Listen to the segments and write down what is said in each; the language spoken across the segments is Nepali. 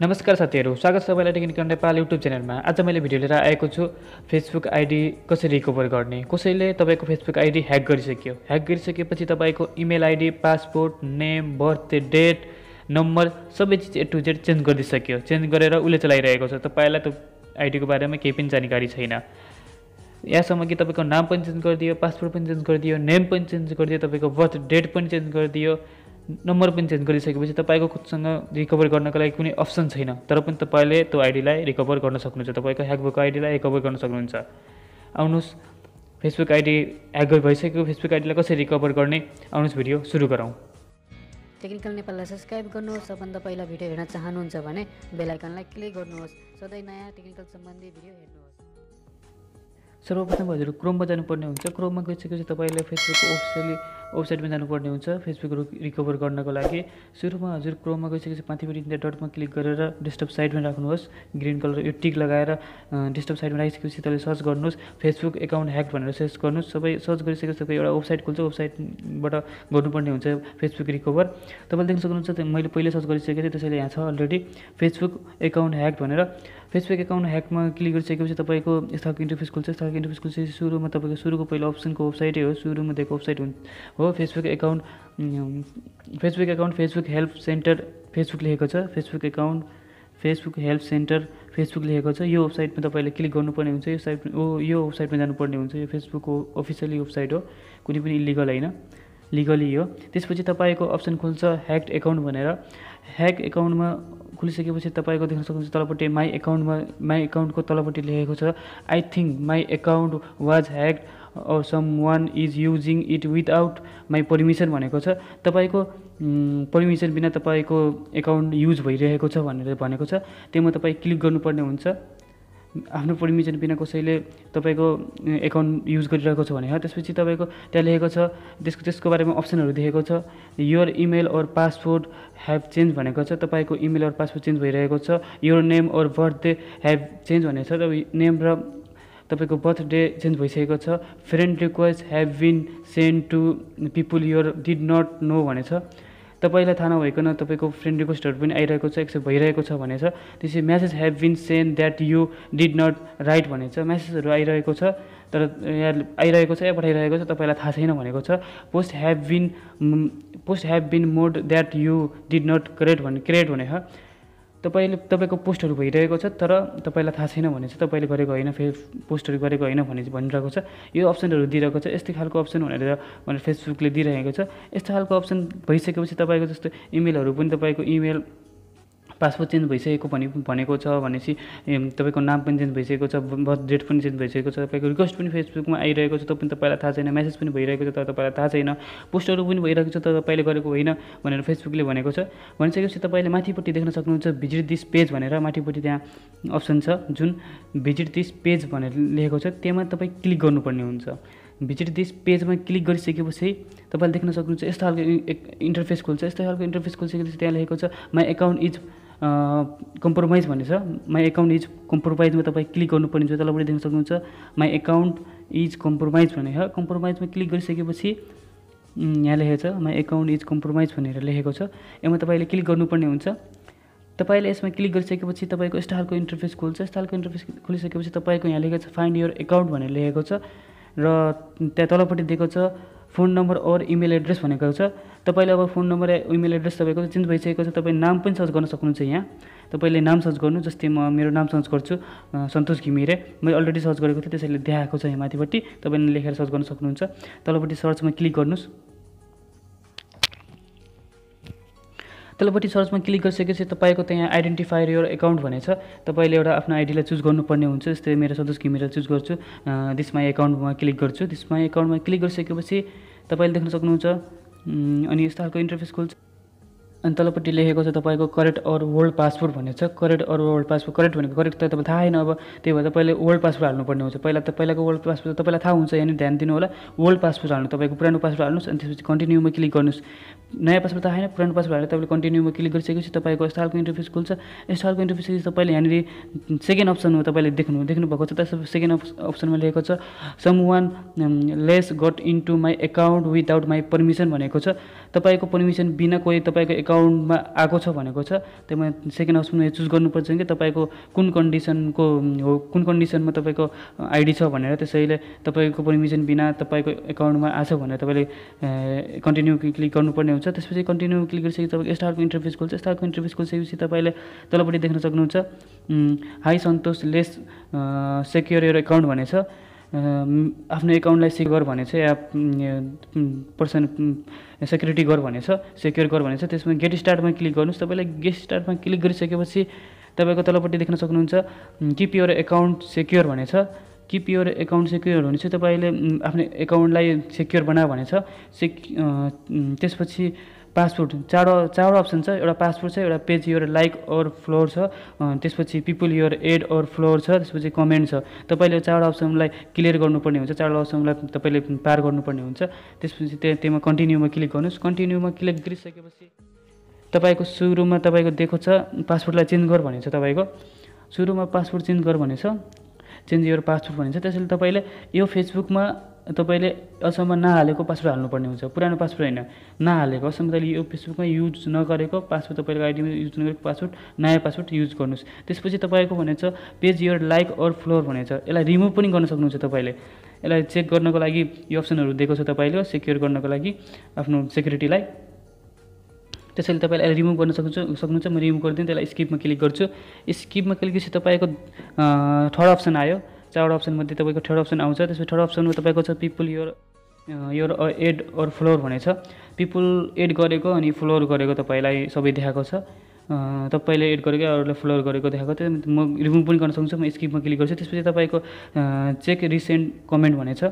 नमस्कार साथीहरु, स्वागत छ टेक्निकल नेपाल YouTube च्यानलमा। आज मैले भिडियो लिएर आएको छु Facebook आईडी कसरी रिकभर गर्ने। कसैले तपाईको Facebook आईडी ह्याक गरिसकेपछि तपाईको email ID, passport, name, birth date, number सबै चीज ए टु जेड चेन्ज गरिदिसक्यो। चेन्ज गरेर उले चलाइरहेको छ। तपाईलाई त आईडी को बारेमा केही पनि जानकारी छैन। यासम्म कि तपाईको नाम पनि चेन्ज गरिदियो, पासपोर्ट पनि चेन्ज गरिदियो, नेम पनि चेन्ज गरिदियो, तपाईको बर्थ डेट पनि चेन्ज गरिदियो, नम्बर पनि चेन्ज गरिसकेपछि तपाईको खुदसँग रिकभर गर्नका लागि कुनै अप्सन छैन। तर पनि तपाईले त्यो आईडीलाई रिकभर गर्न सक्नुहुन्छ। तपाईको ह्याक भएको आईडीलाई रिकभर गर्न सक्नुहुन्छ। आउनुस फेसबुक आईडी ह्याक भइसक्यो, फेसबुक आईडीलाई कसरी रिकभर गर्ने, आउनुस भिडियो सुरु गरौं। टेक्निकल नेपाललाई सब्स्क्राइब गर्नुहोस्। सबभन्दा पहिला भिडियो हेर्न चाहनुहुन्छ भने बेल आइकनलाई क्लिक गर्नुहोस्। सधैं नयाँ टेक्निकल सम्बन्धी भिडियो हेर्नुहोस्। सर्वप्रथम हजुर क्रोममा जानुपर्ने हुन्छ। क्रोममा गइसकेपछि तपाईले फेसबुकको वेबसाइटमा जानुपर्ने हुन्छ फेसबुक रिकभर गर्नको लागि। सुरुमा हजुर क्रोममा गइसकेपछि माथिबाट इन्डिया डटमा क्लिक गरेर डेस्कटप साइडमा राख्नुहोस्। ग्रीन कलर यो टिक लगाएर डेस्कटप साइडमा राखिसकेपछि तपाईले सर्च गर्नुहोस्, फेसबुक एकाउन्ट ह्याक भनेर सर्च गर्नुहोस्। सबै सर्च गरिसकेपछि तपाईको एउटा वेबसाइट खुल्छ। वेबसाइटबाट गर्नुपर्ने हुन्छ फेसबुक रिकभर। तपाईले देख्न सक्नुहुन्छ मैले पहिले सर्च गरिसकेको थिएँ, त्यसैले यहाँ छ अलरेडी फेसबुक एकाउन्ट ह्याक भनेर। फेसबुक एकाउन्ट ह्याकमा क्लिक गरिसकेपछि तपाईको यस्ताको इन्टरफेस खुल्छ। यस्ताको इन्टरफेस खुल्छ सुरुमा तपाईँको सुरुको पहिलो अप्सनको वेबसाइटै हो। सुरुमा दिएको वेबसाइट हो Facebook account, Facebook help centre Facebook लेखेको छ। Facebook account, Facebook help centre Facebook लेखेको छ। यो वेबसाइटमा तपाईँले क्लिक गर्नुपर्ने हुन्छ। यो वेबसाइटमा जानुपर्ने हुन्छ। यो फेसबुकको अफिसियली वेबसाइट हो, कुनै पनि इलिगल होइन, लिगली हो। त्यसपछि तपाईको अप्सन खुल्छ ह्याक्ड एकाउन्ट भनेर। ह्याक एकाउन्टमा खुलिसकेपछि तपाईको देख्न सक्नुहुन्छ तलपट्टि माई एकाउन्टको तलपट्टि लेखेको छ I think my account was hacked और someone is using it without my permission भनेको छ। तपाईको पर्मिशन बिना तपाईको एकाउन्ट यूज भइरहेको छ भनेर भनेको छ। त्यसमा तपाई क्लिक गर्नुपर्ने हुन्छ। आफ्नो पर्मिशन बिना कसैले तपाईको एकाउन्ट युज गरिरहेको छ भने हो। त्यसपछि तपाईको त्यहाँ लेखेको छ, त्यसको बारेमा अप्सनहरु देखेको छ। योर इमेल और पासवर्ड ह्याभ चेन्ज भनेको छ। तपाईको इमेल और पासवर्ड चेन्ज भइरहेको छ। योर नेम और बर्थडे ह्याभ चेन्ज भनेको छ। नेम र तपाईको बर्थडे चेन्ज भइसकेको छ। Friend request have been send to people your did not know भनेको छ। तपाईलाई थाहा नभइकन तपाईको फ्रेन्ड रिक्वेस्टहरु पनि आइरहेको छ, एक्सेप्ट भइरहेको छ भनेछ। त्यसै message have been send that you did not write भनेछ। मेसेजहरु आइरहेको छ तर या पठाइरहेको छ तपाईलाई थाहा छैन भनेको छ। Post have been made that you did not create भने हो। तपाईको पोस्टहरु भइरहेको छ तर तपाईलाई थाहा छैन भनेछ, तपाईले गरेको होइन, पोस्टहरु गरेको होइन भनिरहेको छ। यो अप्सनहरु दिइरहेको छ। यस्तै खालको अप्सन भनेर फेसबुकले दिइरहेको छ। यस्तो खालको अप्सन भइसकेपछि तपाईको जस्तो इमेलहरु पनि तपाईको इमेल पासवर्ड चेन्ज भइसकेको भनेको छ भनेपछि तपाईको नाम पनि चेन्ज भइसकेको छ, बर्थ डेट पनि चेन्ज भइसकेको छ, तपाईको रिक्वेस्ट पनि फेसबुकमा आइरहेको छ तर तपाईलाई थाहा छैन, मेसेज पनि भइरहेको छ तर तपाईलाई थाहा छैन, पोस्टहरु पनि भइरहेको छ तर तपाईले गरेको होइन भनेर फेसबुकले भनेको छ। भनिसकेपछि तपाईले माथिपट्टि देख्न सक्नुहुन्छ भिजिट दिस पेज भनेर। माथिपट्टि त्यहाँ अप्सन छ जुन भिजिट दिस पेज भनेर लेखेको छ। त्यसमा तपाई क्लिक गर्नुपर्ने हुन्छ। भिजिट दिस पेजमा क्लिक गरिसकेपछि तपाईले देख्न सक्नुहुन्छ यस्तो खालको इन्टरफेस खुल्छ। यस्तो खालको इन्टरफेस खुलिसकेपछि त्यहाँ लेखेको छ माई एकाउन्ट इज कम्प्रोमाइज भनेछ। माई एकाउन्ट इज कम्प्रोमाइजमा तपाईँ क्लिक गर्नुपर्ने हुन्छ। तलबाट देख्न सक्नुहुन्छ माई एकाउन्ट इज कम्प्रोमाइज भनेर। कम्प्रोमाइजमा क्लिक गरिसकेपछि यहाँ लेखेको छ माई एकाउन्ट इज कम्प्रोमाइज भनेर लेखेको छ। यसमा तपाईँले क्लिक गर्नुपर्ने हुन्छ। तपाईले यसमा क्लिक गरिसकेपछि तपाईँको यस्तो खालको इन्टरफेस खुल्छ। यस्तो खालको इन्टरफेस खुलिसकेपछि तपाईँको यहाँ लेखेको छ फाइन्ड योर एकाउन्ट भनेर लेखेको छ र त्यहाँ तलपट्टि दिएको छ phone number or email address भनेको छ। तपाईले अब फोन नम्बर या इमेल एड्रेस तपाईको चेन्ज भइसकेको छ। तपाईले नाम पनि सर्च गर्न सक्नुहुन्छ। यहाँ तपाईले नाम सर्च गर्नु। जस्तै मेरो नाम सर्च गर्छु सन्तोष घिमिरे। मैले अलरेडी सर्च गरेको थिएँ त्यसैले देखाएको छ यहाँ माथिपट्टि। तपाईले लेखेर सर्च गर्न सक्नुहुन्छ। तलपट्टि सर्चमा क्लिक गर्नुस्। तलपट्टि सर्चमा क्लिक गरिसकेपछि तपाईको त्यहाँ आइडेन्टिफायर योर एकाउन्ट भनेछ। तपाईले एउटा आफ्नो आइडीलाई चुज गर्नुपर्ने हुन्छ। जस्तै मेरो सन्तोष घिमिरे चुज गर्छु, दिस माई एकाउन्टमा क्लिक गर्छु। दिस माई एकाउन्टमा क्लिक गरिसकेपछि तपाईले देख्न सक्नुहुन्छ अनि यस्तो खालको इन्टरफेस खुल्छ। अनि तलपट्टि लेखेको छ तपाईको करेक्ट और ओल्ड पासवर्ड भनेछ। Correct or old password, correct भनेको करेक्ट त तपाईलाई थाहा हैन, अब त्यही भएर तपाईले ओल्ड पासवर्ड हाल्नुपर्ने हुन्छ। पहिलाको ओल्ड पासवर्ड तपाईँलाई थाहा हुन्छ, यहाँ ध्यान दिनु होला। ओल्ड पासवर्ड हाल्नु, तपाईको पुरानो पासवर्ड हाल्नुस् अनि त्यसपछि कन्टिन्यूमा क्लिक गर्नुस्। नयाँ पासवर्ड थाहा हैन, पुरानो पासवर्ड हालेर तपाईले कन्टिन्यूमा क्लिक गरिसकेपछि तपाईँको यस्तो खालको इन्टरफेस खुल्छ। यस्तो खालको इन्टरफेस तपाईले यहाँनिर सेकेन्ड अप्सनमा तपाईँले देख्नु भएको छ। त्यसपछि सेकेन्ड अप्सनमा लेखेको छ someone else got into my account without my permission भनेको छ। तपाईको परमिसन बिना कुनै तपाईको एकाउन्टमा आको छ भनेको छ त्यसमा सेकेन्ड अप्सनमा चुज गर्नुपर्छ कि तपाईको कुन कन्डिसनमा तपाईको आईडी छ भनेर त्यसैले तपाईको परमिसन बिना तपाईको एकाउन्टमा आछ भनेर तपाईले कन्टिन्यु क्लिक गर्नुपर्ने हुन्छ त्यसपछि कन्टिन्यु क्लिक गरिसकेपछि तपाईको यस्ताको इन्टरफेस खुल्छ यस्ताको इन्टरफेस खुलेपछि तपाईले तलपटि देख्न सक्नुहुन्छ hi Santosh lace secure your account भने छ आफ्नो एकाउन्टलाई सिक्योर भने चाहिँ या पर्सन सेक्युरिटी गर भने छ सेक्युर गर भने छ त्यसमा गेट स्टार्टमा क्लिक गर्नुस् तपाईले गेट स्टार्टमा क्लिक गरिसकेपछि तपाईको तलपटि देख्न सक्नुहुन्छ किप योर एकाउन्ट सेक्युर भने छ किप योर एकाउन्ट सेक्युर भने चाहिँ तपाईले आफ्नो एकाउन्टलाई सेक्युर बना भने छ त्यसपछि पासवर्ड चार अप्सन छ एउटा पासवर्ड छ एउटा page your like or follow छ त्यसपछि people your add or follow छ त्यसपछि कमेन्ट छ तपाईले चार अप्सनलाई क्लियर गर्नुपर्ने हुन्छ चार अप्सनलाई तपाईले पार गर्नुपर्ने हुन्छ त्यसपछि त्यसमा कन्टिन्युमा क्लिक गर्नुस् कन्टिन्युमा क्लिक गरिसकेपछि तपाईको सुरुमा तपाईको देखो छ पासवर्डलाई चेन्ज गर भनेछ तपाईको सुरुमा पासवर्ड चेन्ज गर भनेछ चेन्ज योर पासवर्ड भनेछ त्यसैले तपाईले यो फेसबुकमा तपाईले असम्म नहालेको पासवर्ड हाल्नुपर्ने हुन्छ पुरानो पासवर्ड हैन नहालेको असम्म तपाईले यो फेसबुकमा युज नगरेको पासवर्ड तपाईको आइडीमा युज नगरेको पासवर्ड नयाँ पासवर्ड युज गर्नुस् त्यसपछि तपाईको भनेछ page your like or follow भनेछ यसलाई रिमुभ पनि गर्न सक्नुहुन्छ तपाईले यसलाई चेक गर्नको लागि यो अप्सनहरु दिएको छ तपाईले सेक्युर गर्नको लागि आफ्नो सेक्युरिटीलाई त्यसैले तपाईले यसलाई रिमुभ गर्न सक्नुहुन्छ म रिमुभ गर्दिन त्यसलाई स्किपमा क्लिक गर्छु स्किपमा क्लिक गरेपछि तपाईको थर्ड अप्सन आयो चार अप्सन मध्ये तपाईको थर्ड अप्सन आउँछ त्यसपछि थर्ड अप्सनमा तपाईको छ people your add or follow भनेछ पीपल एड गरेको अनि फ्लोर गरेको तपाईलाई सबै देखाएको छ तपाईले एड गरेको अरूले फ्लोर गरेको देखाएको त्यो म रिमुभ पनि गर्न सक्छु म स्किपमा क्लिक गर्छु त्यसपछि तपाईको चेक रिसेन्ट कमेन्ट भनेछ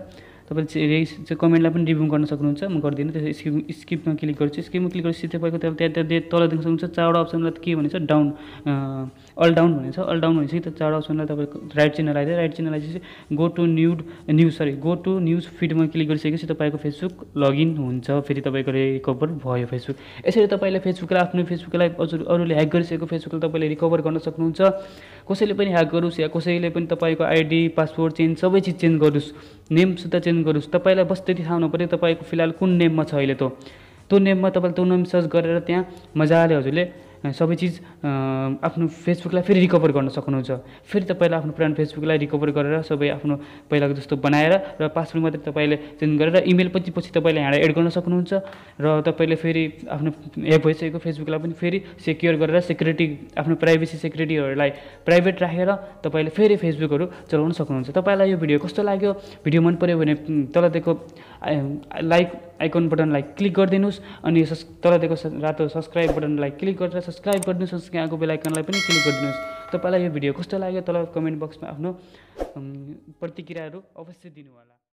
तपाईले कमेन्टलाई पनि रिमुभ गर्न सक्नुहुन्छ म गर्दिन त्यसपछि स्किपमा क्लिक गर्छु स्किपमा क्लिक गरेपछि तपाईको त्यहाँ तल देख्न सक्नुहुन्छ चार अप्सनलाई के भनेछ डाउन अल डाउन भनेछ अल डाउन भनेपछि त्यो चार अप्सनलाई तपाईको राइट चिन्ह लगाइदिएपछि go to go to news फिडमा क्लिक गरिसकेपछि तपाईको फेसबुक लगइन हुन्छ फेरि तपाईको रिकभर भयो फेसबुक यसरी तपाईले फेसबुकलाई आफ्नो फेसबुकलाई अरूले ह्याक गरिसकेको फेसबुकलाई तपाईले रिकभर गर्न सक्नुहुन्छ कसैले पनि ह्याक गरोस् या कसैले पनि तपाईको आइडी पासवर्ड चेन्ज सबै चीज चेन्ज गरोस् नेम सुद्धा चेन्ज गरोस् तपाईलाई बस त्यति थाहा हुनुपर्यो तपाईको फिलहाल कुन नेममा छ अहिले त्यो नेममा तपाईले त्यो नेम सर्च गरेर त्यहाँ मजाले हजुरले सबै चीज आफ्नो फेसबुकलाई फेरि रिकभर गर्न सक्नुहुन्छ फेरि तपाईले आफ्नो पुरानो फेसबुकलाई रिकभर गरेर सबै आफ्नो पहिलाको जस्तो बनाएर र पासवर्ड मात्र तपाईले चेन्ज गरेर इमेल पछि तपाईले यहाँ एड गर्न सक्नुहुन्छ र तपाईले फेरि आफ्नो ह्याक भइसकेको फेसबुकलाई पनि फेरि सेक्युर गरेर सेक्युरिटी आफ्नो प्राइभेसी सेक्युरिटीहरूलाई प्राइभेट राखेर तपाईले फेरि फेसबुकहरु चलाउन सक्नुहुन्छ तपाईलाई यो भिडियो कस्तो लाग्यो भिडियो मन पर्यो भने तल दिएको लाइक आइकन बटनलाई क्लिक गरिदिनुस् अनि तल दिएको रातो सब्स्क्राइब बटनलाई क्लिक गरेर सब्स्क्राइब गर्नुस् सँगै आको बेल आइकनलाई पनि क्लिक गरिदिनुस् तपाईलाई यो भिडियो कस्तो लाग्यो तल कमेन्ट बक्समा आफ्नो प्रतिक्रियाहरू अवश्य दिनु होला।